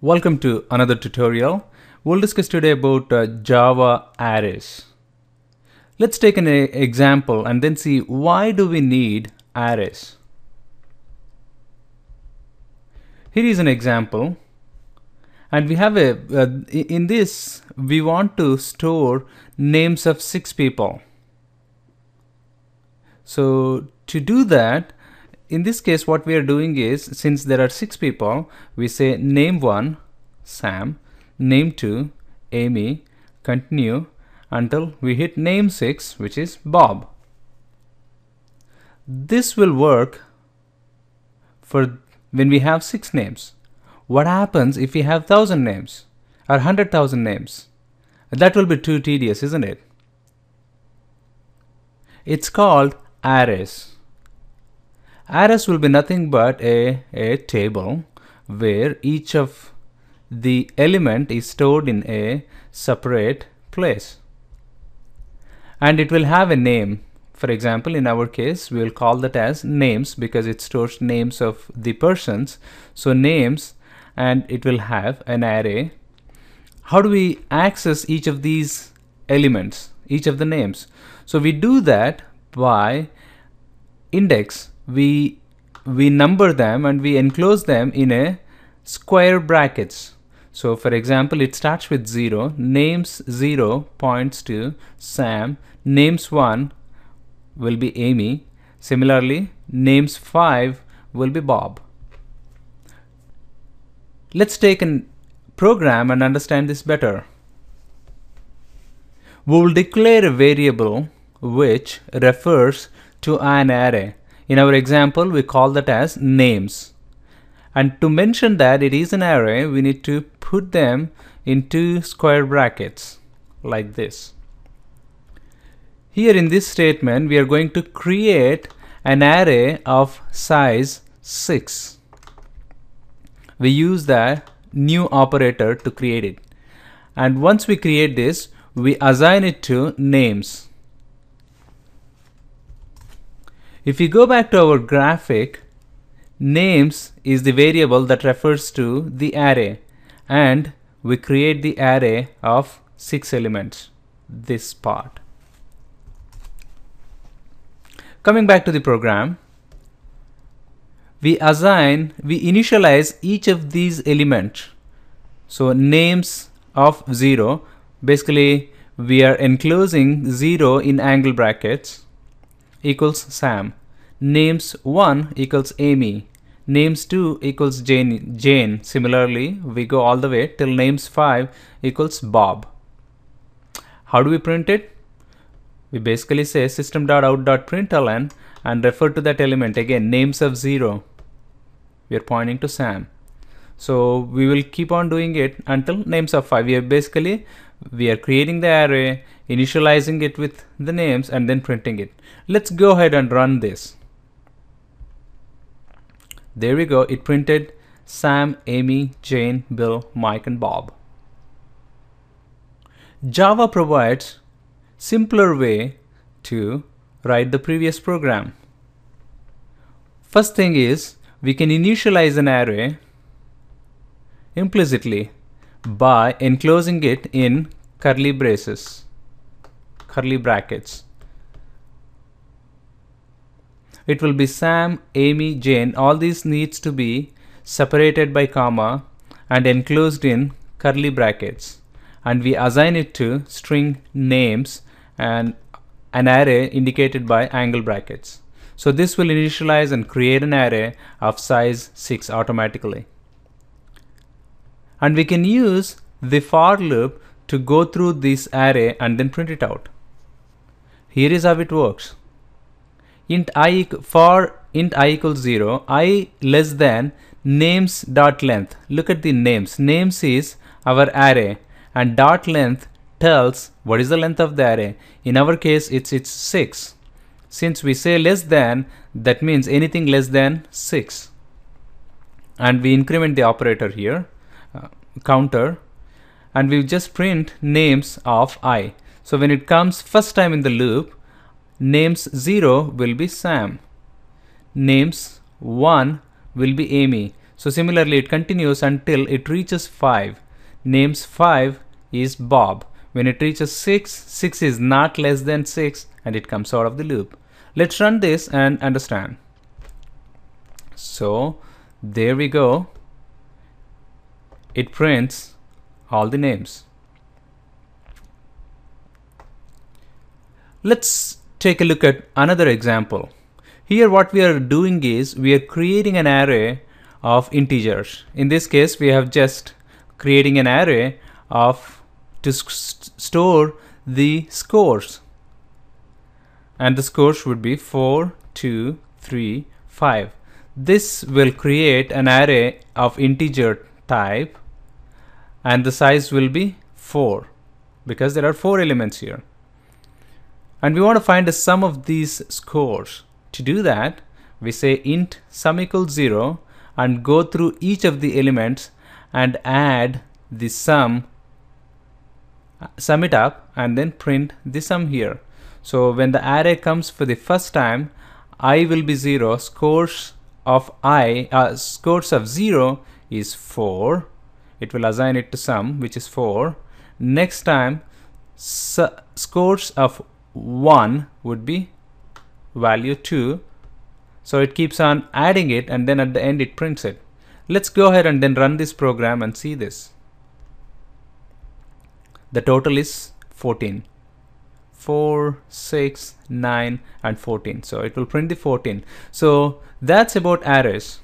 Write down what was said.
Welcome to another tutorial. We'll discuss today about Java arrays. Let's take an example and then see why do we need arrays. Here is an example, and we have in this we want to store names of 6 people. So to do that, in this case, what we are doing is, since there are 6 people, we say name 1, Sam, name 2, Amy, continue until we hit name 6, which is Bob. This will work for when we have 6 names. What happens if we have 1,000 names or 100,000 names? That will be too tedious, isn't it? It's called arrays. Arrays will be nothing but a table where each of the element is stored in a separate place, and it will have a name. For example, in our case, we will call that as names because it stores names of the persons. So names, and it will have an array. How do we access each of these elements, each of the names? So we do that by index. We number them and we enclose them in a square brackets. So for example, it starts with 0, names 0 points to Sam, names 1 will be Amy, similarly names 5 will be Bob. Let's take a program and understand this better. We will declare a variable which refers to an array. In our example, we call that as names, and to mention that it is an array, we need to put them in 2 square brackets like this. Here in this statement, we are going to create an array of size 6. We use the new operator to create it, and once we create this, we assign it to names. If you go back to our graphic, names is the variable that refers to the array, and we create the array of 6 elements, this part. Coming back to the program, we initialize each of these elements. So names of 0, basically we are enclosing 0 in angle brackets, equals Sam, names 1 equals Amy, names 2 equals Jane. Similarly, we go all the way till names 5 equals Bob. How do we print it? We basically say system.out.println and refer to that element again, names of 0. We are pointing to Sam. So we will keep on doing it until names of 5. We are creating the array, initializing it with the names, and then printing it. Let's go ahead and run this. There we go. It printed Sam, Amy, Jane, Bill, Mike, and Bob. Java provides a simpler way to write the previous program. First thing is, we can initialize an array implicitly by enclosing it in curly brackets. It will be Sam, Amy, Jane. All these needs to be separated by comma and enclosed in curly brackets, and we assign it to string names and an array indicated by angle brackets. So this will initialize and create an array of size 6 automatically. And we can use the for loop to go through this array and then print it out. Here is how it works. For int I equals 0, I less than names dot length. Look at the names. Names is our array, and dot length tells what is the length of the array. In our case, it's 6. Since we say less than, that means anything less than 6. And we increment the operator here, counter, and we just print names of I. So when it comes first time in the loop, names 0 will be Sam, names 1 will be Amy. So similarly, it continues until it reaches 5. Names 5 is Bob. When it reaches 6, 6 is not less than 6, and it comes out of the loop. Let's run this and understand. So there we go. It prints all the names. Let's take a look at another example. Here what we are doing is we are creating an array of integers. In this case, we have just creating an array of to store the scores, and the scores would be 4, 2, 3, 5. This will create an array of integer type, and the size will be 4 because there are 4 elements here, and we want to find the sum of these scores. To do that, we say int sum equals 0 and go through each of the elements and add the sum, sum it up, and then print the sum here. So when the array comes for the first time, I will be 0, scores of zero is 4. It will assign it to sum, which is 4. Next time, scores of 1 would be value 2. So it keeps on adding it, and then at the end it prints it. Let's go ahead and then run this program and see this. The total is 14. 4, 6, 9, and 14. So it will print the 14. So that's about arrays.